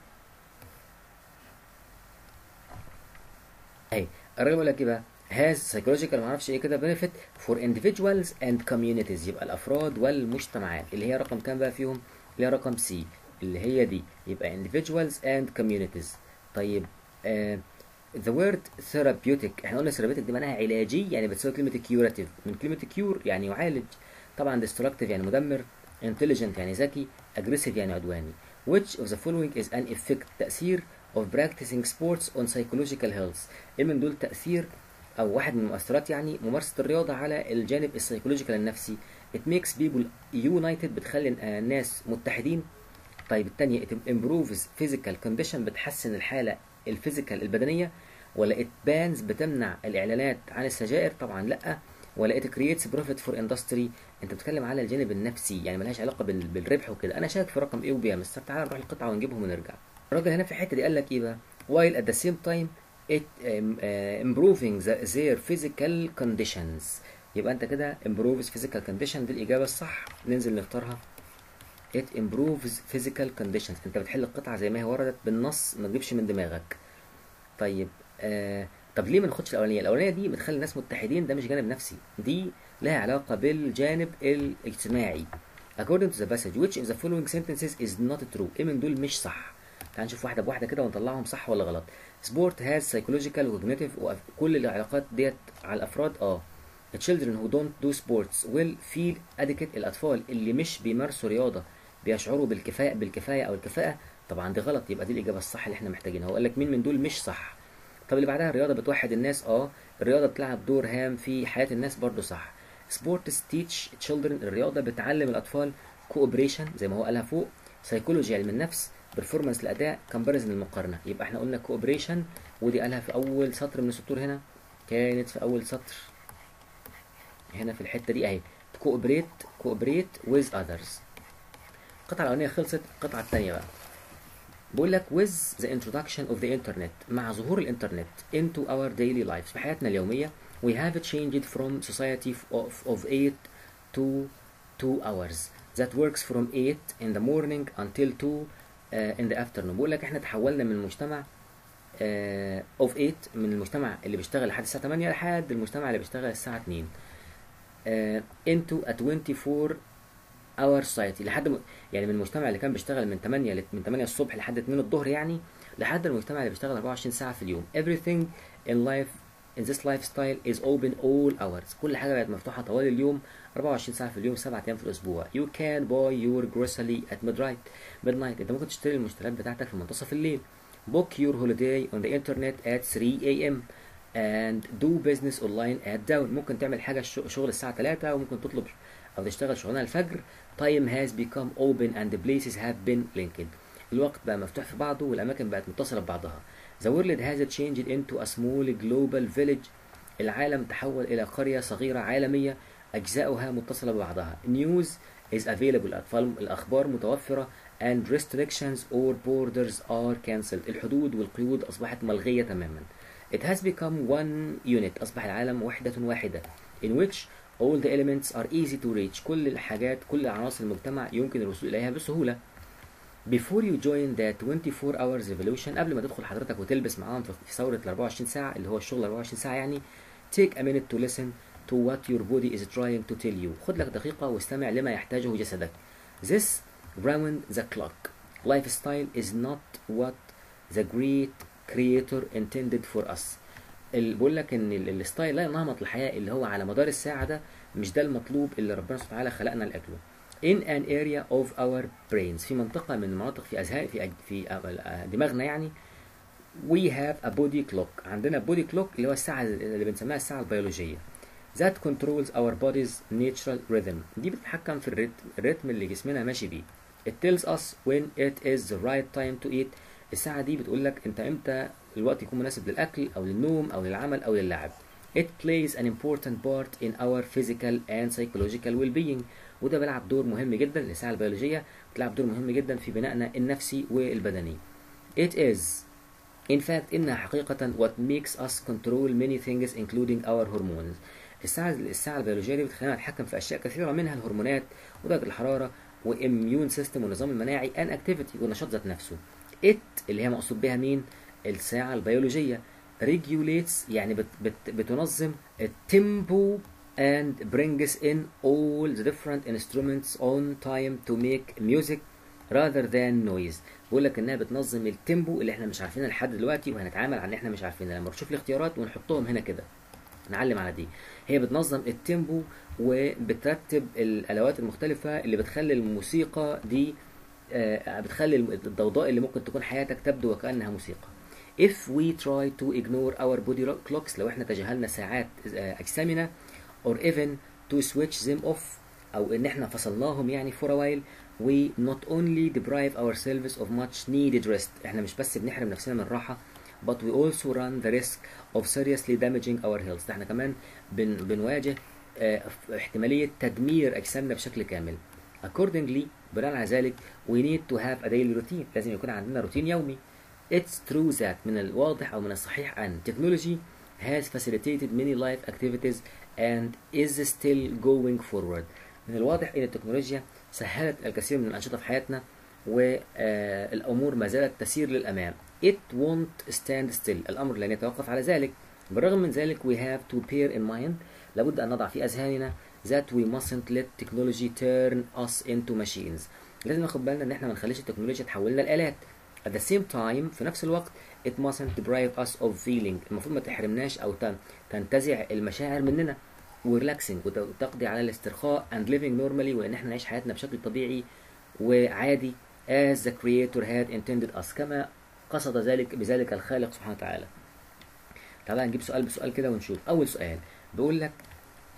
اهي. الراجل بيقول لك ايه بقى؟ has psychological ما اعرفش ايه كده benefit for individuals and communities، يبقى الافراد والمجتمعات، اللي هي رقم كام بقى فيهم؟ اللي هي رقم سي اللي هي دي، يبقى individuals and communities. طيب آه the word therapeutic، احنا قلنا therapeutic دي معناها علاجي، يعني بتساوي كلمه curative، من كلمه cure يعني يعالج، طبعا destructive يعني مدمر، intelligent يعني ذكي، aggressive يعني عدواني. which of the following is an effect تأثير of practicing sports on psychological health؟ ايه من دول تأثير او واحد من المؤثرات يعني ممارسة الرياضة على الجانب السايكولوجيكال النفسي؟ it makes people united، بتخلي الناس متحدين. طيب الثانية it improves physical condition، بتحسن الحالة الفيزيكال البدنية. ولا it bans، بتمنع الإعلانات عن السجائر، طبعا لأ. ولا it creates profit for industry، انت بتتكلم على الجانب النفسي يعني ملهاش علاقه بالربح وكده. انا شاك في رقم ايه وبي ام، تعالى نروح القطعه ونجيبهم ونرجع. الراجل هنا في الحته دي قال لك ايه بقى؟ while at the same time it improving their physical conditions، يبقى انت كده improves physical condition دي الاجابه الصح، ننزل نختارها. it improves physical conditions، انت بتحل القطعه زي ما هي وردت بالنص، ما تجيبش من دماغك. طيب آه طب ليه ما ناخدش الاولانيه؟ الاولانيه دي بتخلي الناس متحدين، ده مش جانب نفسي، دي لها علاقه بالجانب الاجتماعي. according to the passage which of the following sentences is not true، ايه من دول مش صح؟ تعال نشوف واحده بواحده كده ونطلعهم صح ولا غلط. sport has psychological cognitive، وكل العلاقات ديت على الافراد. اه the children who don't do sports will feel adequate، الاطفال اللي مش بيمارسوا رياضه بيشعروا بالكفاءه بالكفايه او الكفاءه، طبعا دي غلط، يبقى دي الاجابه الصح اللي احنا محتاجينها. هو قال لك مين من دول مش صح. طب اللي بعدها الرياضه بتوحد الناس، اه الرياضه بتلعب دور هام في حياه الناس، برضو صح. sports teach children، الرياضه بتعلم الاطفال cooperation زي ما هو قالها فوق، psychology علم النفس، performance الاداء، comparison المقارنه، يبقى احنا قلنا cooperation ودي قالها في اول سطر من السطور، هنا كانت في اول سطر هنا في الحته دي اهي، cooperate cooperate with others. القطعه الاولانيه خلصت، القطعه الثانيه بقى بقول لك with the introduction of the internet، مع ظهور الانترنت into our daily lives، في حياتنا اليوميه we have changed from society of of eight to two hours that works from eight in the morning until two uh, in the afternoon. بقول لك احنا تحولنا من مجتمع uh, of eight، من المجتمع اللي بيشتغل لحد الساعه تمانية لحد المجتمع اللي بيشتغل الساعه اتنين uh, into a twenty-four اور سايتي، لحد م... يعني من المجتمع اللي كان بيشتغل من تمانية ل... من تمانية الصبح لحد اتنين الظهر يعني، لحد المجتمع اللي بيشتغل اربعة وعشرين ساعه في اليوم. everything in life in this lifestyle is open all hours، كل حاجه بقت مفتوحه طوال اليوم اربعة وعشرين ساعه في اليوم، سبعة ايام في الاسبوع. you can buy your grocery at midnight midnight، انت ممكن تشتري المشتريات بتاعتك في منتصف الليل. book your holiday on the internet at three a m and do business online at dawn، ممكن تعمل حاجه شغل الساعه تلاتة، وممكن تطلب او تشتغل شغلانه الفجر. time has become open and the places have been linked، الوقت بقى مفتوح في بعضه والاماكن بقت متصله ببعضها. the world has changed into a small global village، العالم تحول الى قريه صغيره عالميه اجزاؤها متصله ببعضها. news is available، الاطفال الاخبار متوفره. and restrictions or borders are cancelled، الحدود والقيود اصبحت ملغيه تماما. it has become one unit، اصبح العالم وحده واحده. in which all the elements are easy to reach، كل الحاجات كل عناصر المجتمع يمكن الوصول إليها بسهولة. before you join the twenty-four hours revolution، قبل ما تدخل حضرتك وتلبس معاهم في ثورة الاربعة وعشرين ساعة اللي هو الشغل اربعة وعشرين ساعة يعني، take a minute to listen to what your body is trying to tell you، خد لك دقيقة واستمع لما يحتاجه جسدك. this round the clock lifestyle is not what the great creator intended for us، بقول لك ان الستايل لا نمط الحياه اللي هو على مدار الساعه ده مش ده المطلوب اللي ربنا سبحانه وتعالى خلقنا لاجله. in an area of our brains، في منطقه من مناطق في اذهان في في دماغنا يعني. we have a body clock، عندنا body clock اللي هو الساعه اللي بنسميها الساعه البيولوجيه. that controls our body's natural rhythm، دي بتتحكم في الرتم الرتم اللي جسمنا ماشي بيه. it tells us when it is the right time to eat، الساعه دي بتقول لك انت امتى الوقت يكون مناسب للاكل او للنوم او للعمل او للعب. it plays an important part in our physical and psychological well-being، وده بيلعب دور مهم جدا، الساعه البيولوجيه بتلعب دور مهم جدا في بنائنا النفسي والبدني. it is in fact، انها حقيقه what makes us control many things including our hormones، الساعه الساعه البيولوجيه دي بتخلينا نتحكم في اشياء كثيره منها الهرمونات ودرجه الحراره واميون سيستم والنظام المناعي and activity والنشاط ذات نفسه. it اللي هي مقصود بها مين؟ الساعة البيولوجية regulates يعني بت بت بتنظم التيمبو and brings in all the different instruments on time to make music rather than noise. بقول لك انها بتنظم التيمبو اللي احنا مش عارفينها لحد دلوقتي، وهنتعامل على ان احنا مش عارفينها لما نشوف الاختيارات ونحطهم هنا كده، نعلم على دي. هي بتنظم التيمبو وبترتب الالوات المختلفه اللي بتخلي الموسيقى دي آه بتخلي الضوضاء اللي ممكن تكون حياتك تبدو وكأنها موسيقى. If we try to ignore our body clocks، لو احنا تجاهلنا ساعات اجسامنا، or even to switch them off، او ان احنا فصلناهم يعني for a while، we not only deprive ourselves of much needed rest، احنا مش بس بنحرم نفسنا من الراحه، but we also run the risk of seriously damaging our health. احنا كمان بن بنواجه اه احتماليه تدمير اجسامنا بشكل كامل. Accordingly، بناء على ذلك we need to have a daily routine، لازم يكون عندنا روتين يومي. It's true that من الواضح أو من الصحيح أن technology has facilitated many life activities and is still going forward. من الواضح أن التكنولوجيا سهلت الكثير من الأنشطة في حياتنا والأمور ما زالت تسير للأمام. It won't stand still، الأمر لن يتوقف على ذلك. بالرغم من ذلك we have to bear in mind، لابد أن نضع في أذهاننا that we mustn't let technology turn us into machines. لازم ناخد بالنا أن احنا ما نخليش التكنولوجيا تحولنا لآلات. At the same time، في نفس الوقت it mustn't deprive us of feeling، المفروض ما تحرمناش أو تنتزع المشاعر مننا. وريلاكسنج، وتقضي على الاسترخاء and living normally، وإن احنا نعيش حياتنا بشكل طبيعي وعادي as the creator had intended us، كما قصد ذلك بذلك الخالق سبحانه وتعالى. تعالى نجيب سؤال بسؤال كده ونشوف. أول سؤال بيقول لك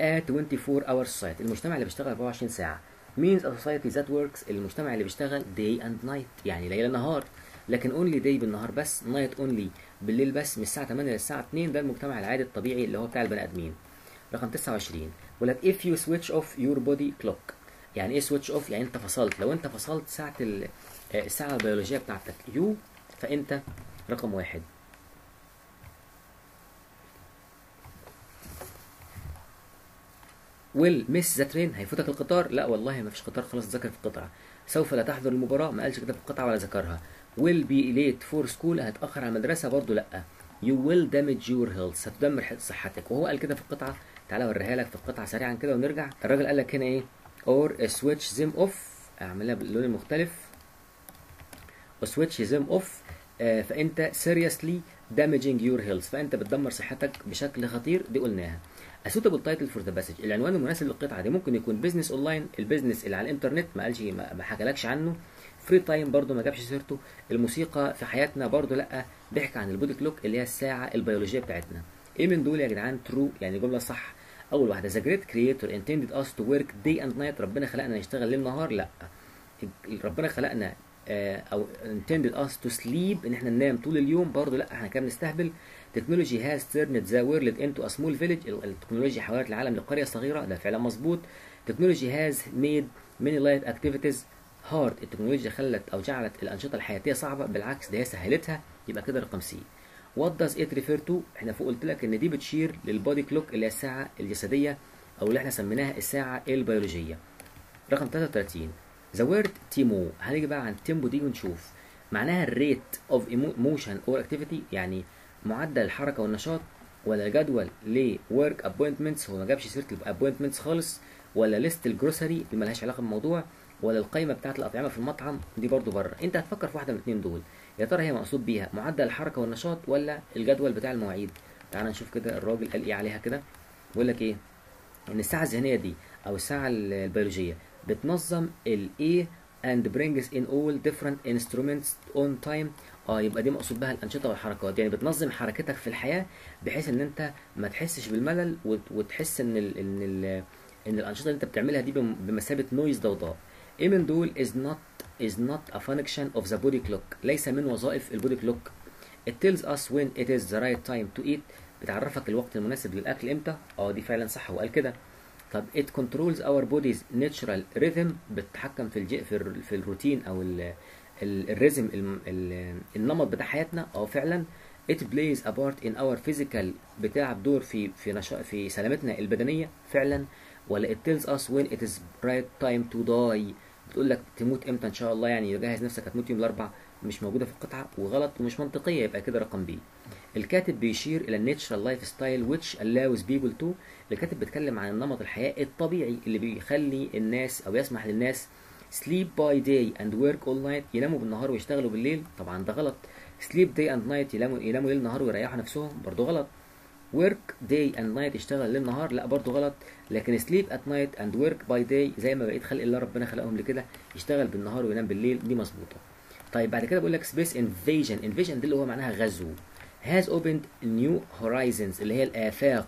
a twenty-four hour society، المجتمع اللي بيشتغل أربعة وعشرين ساعة. means a society that works، المجتمع اللي بيشتغل day and night، يعني ليل نهار، لكن اونلي داي بالنهار بس، نايت اونلي بالليل بس، من الساعه تمانية للساعه اتنين. ده المجتمع العادي الطبيعي اللي هو بتاع البني ادمين. رقم تسعة وعشرين بيقول لك if you switch off your body clock، يعني ايه switch off؟ يعني انت فصلت، لو انت فصلت ساعه الساعه البيولوجيه بتاعتك يو، فانت رقم واحد. will miss the train، هيفوتك القطار؟ لا والله ما فيش قطار، خلاص ذاكر في القطعه. سوف لا تحضر المباراه، ما قالش كده في القطعه ولا ذكرها. will be late for school، هتأخر على المدرسة برضو لأ. you will damage your health، هتدمر صحتك، وهو قال كده في القطعة. تعالى أوريها لك في القطعة سريعا كده ونرجع. الراجل قال لك هنا إيه؟ or switch them off، أعملها باللون المختلف، switch them off، آه فأنت seriously damaging your health، فأنت بتدمر صحتك بشكل خطير. دي قلناها. a suitable title for the passage، العنوان المناسب للقطعة دي ممكن يكون business online، البيزنس اللي على الإنترنت ما قالش، ما حكالكش عنه. فري تايم برضه ما جابش سيرته. الموسيقى في حياتنا برضه لا، بيحكي عن البودي كلوك اللي هي الساعه البيولوجيه بتاعتنا. ايه من دول يا جدعان ترو، يعني جمله صح؟ اول واحده ذا جريت كرييتور انتندد اس تو ورك داي اند نايت، ربنا خلقنا نشتغل ليل نهار، لا، ربنا خلقنا آه او انتندد اس تو سليب، ان احنا ننام طول اليوم، برضه لا، احنا كده بنستهبل. تكنولوجي هاز تيرند ذا وورلد انتو ا سمول فيليج، التكنولوجيا حولت العالم لقريه صغيره، ده فعلا مظبوط. تكنولوجي هاز ميد ماني لايف اكتيفيتيز هارد، التكنولوجيا خلت او جعلت الانشطه الحياتيه صعبه، بالعكس ده هي سهلتها. يبقى كده رقم سي. وات داز ات ريفير تو، احنا فوق قلت لك ان دي بتشير للبادي كلوك اللي هي الساعه الجسديه، او اللي احنا سميناها الساعه البيولوجيه. رقم تلاتة وتلاتين ذا وورد تيمو، هنيجي بقى عن تيمبو دي ونشوف معناها. الريت اوف موشن اور اكتيفيتي، يعني معدل الحركه والنشاط، ولا الجدول لورك ابوينتمنتس، هو ما جابش سيره الابوينتمنتس خالص، ولا ليست الجروسري اللي مالهاش علاقه بالموضوع، ولا القايمه بتاعت الاطعمه في المطعم، دي برضو بره. انت هتفكر في واحده من الاثنين دول، يا ترى هي مقصود بيها معدل الحركه والنشاط ولا الجدول بتاع المواعيد؟ تعال نشوف كده الراجل قال ايه عليها كده. بيقول لك ايه؟ ان الساعه الذهنيه دي او الساعه البيولوجيه بتنظم الايه and brings in all different instruments on time، اه يبقى دي مقصود بها الانشطه والحركات، يعني بتنظم حركتك في الحياه بحيث ان انت ما تحسش بالملل، وتحس ان ال ان ال ان الانشطه اللي انت بتعملها دي بمثابه نويز ضوضاء. ايه من دول is not is not a function of the body clock، ليس من وظائف البودي كلوك. it tells us when it is the right time to eat، بتعرفك الوقت المناسب للاكل امتى، اه دي فعلا صح، هو قال كده. طب it controls our body's natural rhythm، بتتحكم في الجي في, ال في الروتين او ال ال الريزم ال ال النمط بتاع حياتنا، اه فعلا. it plays a part in our physical، بتلعب دور في في نشا في سلامتنا البدنيه فعلا. ولا it tells us when it is right time to die، بتقول لك تموت امتى ان شاء الله، يعني جهز نفسك هتموت يوم الاربعاء، مش موجوده في القطعه وغلط ومش منطقيه. يبقى كده رقم بي. الكاتب بيشير الى الناتشرال لايف ستايل ويتش allows people to. الكاتب بيتكلم عن نمط الحياه الطبيعي اللي بيخلي الناس او يسمح للناس sleep by day and work all night، يناموا بالنهار ويشتغلوا بالليل، طبعا ده غلط. sleep day and night يناموا يناموا ليل نهار ويريحوا نفسهم، برضه غلط. work day and night يشتغل ليل نهار، لا برضه غلط. لكن sleep at night and work by day زي ما بقيت خلق الله ربنا خلقهم لكده، يشتغل بالنهار وينام بالليل، دي مظبوطه. طيب بعد كده بقول لك space invasion، invasion دي اللي هو معناها غزو. has opened new horizons اللي هي الآفاق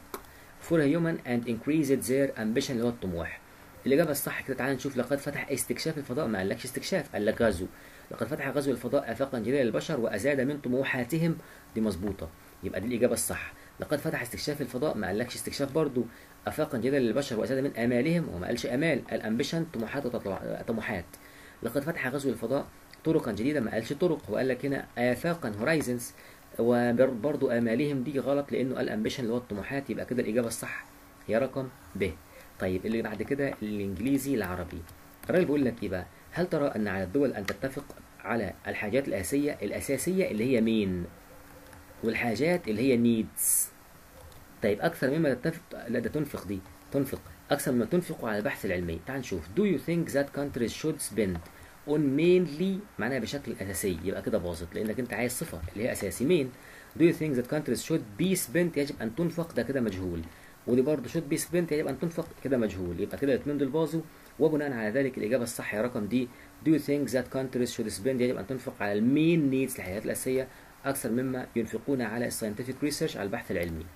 for a human and increased their ambition اللي هو الطموح. الإجابة الصح كده تعالى نشوف، لقد فتح استكشاف الفضاء، ما قالكش استكشاف، قال لك غزو. لقد فتح غزو الفضاء آفاقا جديدة للبشر وأزاد من طموحاتهم، دي مظبوطة، يبقى دي الإجابة الصح. لقد فتح استكشاف الفضاء، ما قالكش استكشاف برضه، آفاقا جديدة للبشر وأزاد من آمالهم، وما قالش آمال، قال أمبيشن طموحات طموحات. لقد فتح غزو الفضاء طرقا جديدة، ما قالش طرق، وقال لك هنا آفاقا هورايزنز، وبرضه آمالهم دي غلط لأنه قال أمبيشن اللي هو الطموحات، يبقى كده الإجابة الصح هي رقم ب. طيب اللي بعد كده الانجليزي العربي، الراجل بيقول لك ايه بقى؟ هل ترى ان على الدول ان تتفق على الحاجات الاساسيه الاساسيه اللي هي مين؟ والحاجات اللي هي نيدز. طيب اكثر مما تتفق، لا ده تنفق، دي تنفق اكثر مما تنفق على البحث العلمي. تعال نشوف do you think that countries should spend on mainly معناها بشكل اساسي، يبقى كده باظت لانك انت عايز صفه اللي هي اساسي مين. do you think that countries should be spent يجب ان تنفق، ده كده مجهول. ودي برضه شوت بي سبنت يجب ان تنفق، كده مجهول، يبقى كده الاثنين دول باظوا. وبناء على ذلك الاجابه الصح هي رقم دي، do you think that countries should spend يجب ان تنفق على المين نيدز الحاجات الاساسيه اكثر مما ينفقون على الساينتفك ريسيرش على البحث العلمي.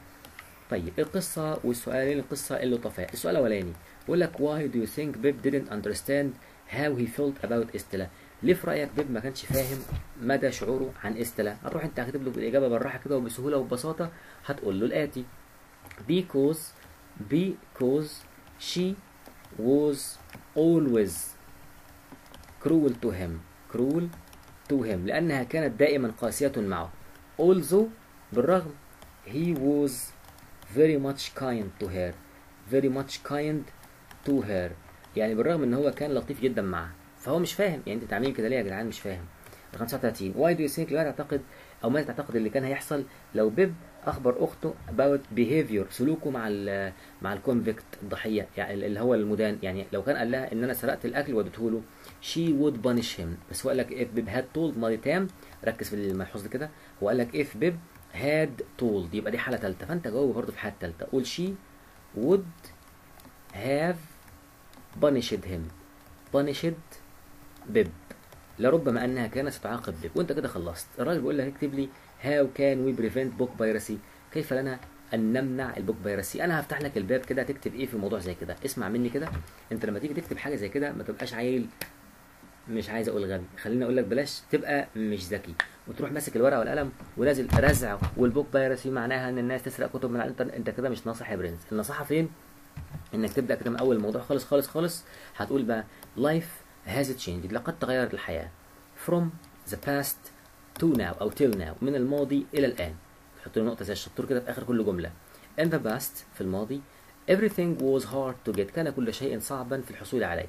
طيب القصه والسؤالين، القصه اللطفاء. السؤال الاولاني بيقول لك why do you think Pip didn't understand how he felt about Estella؟ ليه في رايك بيب ما كانش فاهم مدى شعوره عن إستلا؟ هتروح انت هتكتب له الاجابه بالراحه كده وبسهوله وببساطه، هتقول له الاتي: because because she was always cruel to him cruel to him لأنها كانت دائما قاسية معه. also بالرغم he was very much kind to her very much kind to her يعني بالرغم ان هو كان لطيف جدا معها. فهو مش فاهم، يعني انت تعملين كده ليه يا جدعان؟ مش فاهم. رقم تسعة وتلاتين why do you think لا تعتقد او ما تعتقد اللي كان هيحصل لو بيب اخبر اخته about behavior سلوكه مع ال مع الكونفكت الضحيه يعني اللي هو المدان، يعني لو كان قال لها ان انا سرقت الاكل واديته له she would punish him. بس هو قال لك if Pip had told ماضي تام، ركز في الملحوظ ده كده، هو قال لك if Pip had told يبقى دي حاله ثالثه، فانت جاوب برضه في حاله ثالثه، قول she would have punished him punished Pip لربما انها كانت ستعاقب Pip، وانت كده خلصت. الراجل بيقول لك اكتب لي How can we prevent book piracy؟ كيف لنا أن نمنع البوك بايرسي؟ أنا هفتح لك الباب كده، تكتب إيه في موضوع زي كده؟ اسمع مني كده، أنت لما تيجي تكتب حاجة زي كده ما تبقاش عيل، مش عايز أقول غبي، خليني أقول لك بلاش تبقى مش ذكي، وتروح ماسك الورقة والقلم ونازل رزع والبوك بايرسي معناها إن الناس تسرق كتب من على الإنترنت، أنت كده مش ناصح يا برنس. النصيحة فين؟ إنك تبدأ كده من أول موضوع خالص خالص خالص، هتقول بقى Life has changed لقد تغيرت الحياة from the past to now أو till now من الماضي إلى الآن. تحط له نقطة زي الشطور كده في آخر كل جملة. In the past في الماضي everything was hard to get كان كل شيء صعبا في الحصول عليه.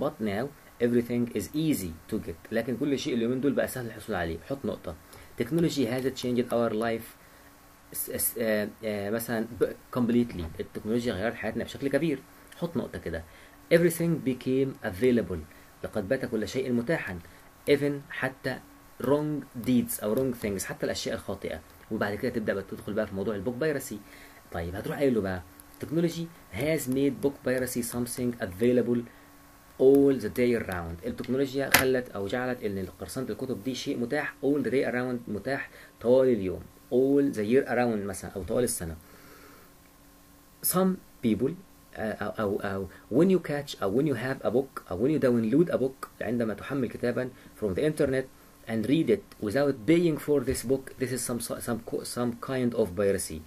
But now everything is easy to get لكن كل شيء اليومين دول بقى سهل الحصول عليه. حط نقطة. Technology has changed our life مثلا completely. التكنولوجيا غيرت حياتنا بشكل كبير. حط نقطة كده. Everything became available لقد بات كل شيء متاحا. Even حتى wrong deeds أو wrong things حتى الأشياء الخاطئة. وبعد كده تبدأ تدخل بقى في موضوع البوك بايرسي. طيب هتروح قايل له بقى التكنولوجي has made book piracy something available all the day around. التكنولوجيا خلت أو جعلت إن قرصنة الكتب دي شيء متاح all the day around متاح طوال اليوم all the year around مثلا أو طوال السنة. some people أو أو أو when you catch أو when you have a book أو when you download a book عندما تحمل كتابا from the internet and read it without paying for this book this is some some some kind of piracy.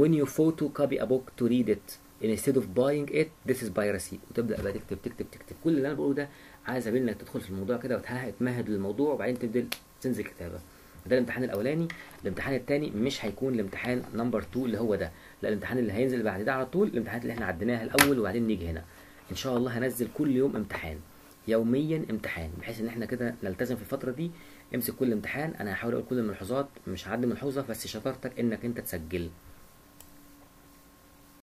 when you photocopy a book to read it instead of buying it this is piracy. وتبدا بقى تكتب تكتب تكتب كل اللي انا بقوله ده، عايز انك تدخل في الموضوع كده وتمهد للموضوع وبعدين تبدا تنزل كتابه. ده الامتحان الاولاني. الامتحان الثاني مش هيكون الامتحان نمبر اتنين اللي هو ده، لا الامتحان اللي هينزل بعد ده على طول الامتحانات اللي احنا عديناها الاول وبعدين نيجي هنا ان شاء الله. هنزل كل يوم امتحان يوميا امتحان، بحيث ان احنا كده نلتزم في الفتره دي. امسك كل امتحان، انا هحاول اقول كل الملحوظات، مش هعدي ملحوظه بس شطارتك انك انت تسجل.